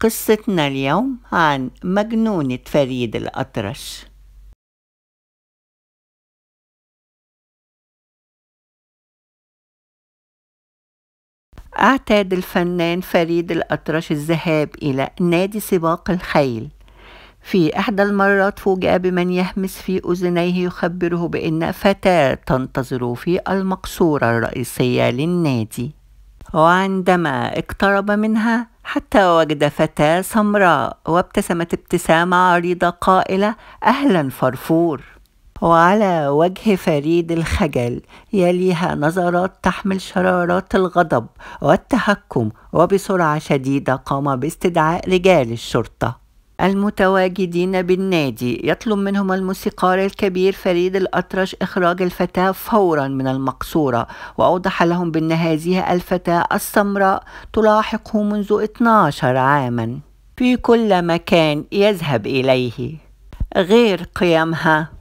قصتنا اليوم عن مجنونة فريد الأطرش. اعتاد الفنان فريد الأطرش الذهاب إلى نادي سباق الخيل. في إحدى المرات فوجئ بمن يهمس في أذنيه يخبره بأن فتاة تنتظر في المقصورة الرئيسية للنادي، وعندما اقترب منها حتى وجد فتاة سمراء وابتسمت ابتسامة عريضة قائلة: أهلا فرفور. وعلى وجه فريد الخجل يليها نظرات تحمل شرارات الغضب والتحكم، وبسرعة شديدة قام باستدعاء رجال الشرطة المتواجدين بالنادي، يطلب منهم الموسيقار الكبير فريد الأطرش إخراج الفتاة فورا من المقصورة، وأوضح لهم بأن هذه الفتاة السمراء تلاحقه منذ 12 عاما في كل مكان يذهب إليه، غير قيامها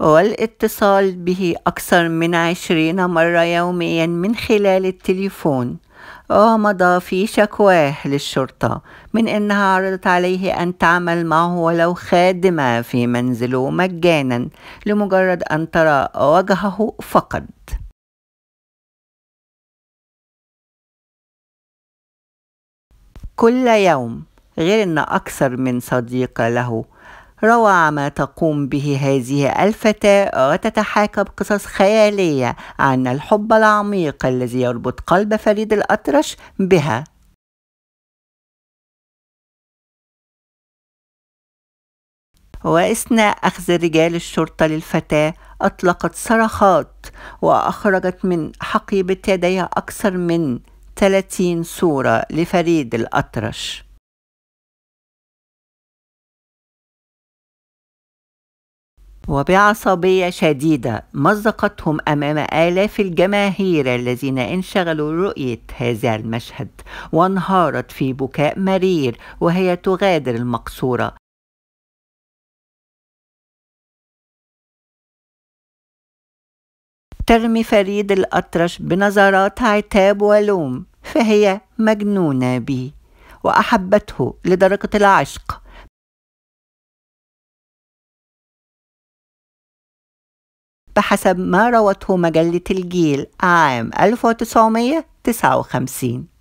والاتصال به أكثر من 20 مرة يوميا من خلال التليفون. ومضى في شكواه للشرطة من أنها عرضت عليه أن تعمل معه ولو خادمة في منزله مجانا لمجرد أن ترى وجهه فقط. كل يوم، غير أن أكثر من صديق له روى ما تقوم به هذه الفتاة، وتتحاكى بقصص خيالية عن الحب العميق الذي يربط قلب فريد الأطرش بها. وأثناء أخذ رجال الشرطة للفتاة أطلقت صرخات، وأخرجت من حقيبة يديها أكثر من 30 صورة لفريد الأطرش. وبعصبية شديدة مزقتهم أمام آلاف الجماهير الذين انشغلوا رؤية هذا المشهد، وانهارت في بكاء مرير وهي تغادر المقصورة. ترمي فريد الأطرش بنظرات عتاب ولوم، فهي مجنونة به وأحبته لدرجة العشق، بحسب ما روته مجلة الجيل عام 1959.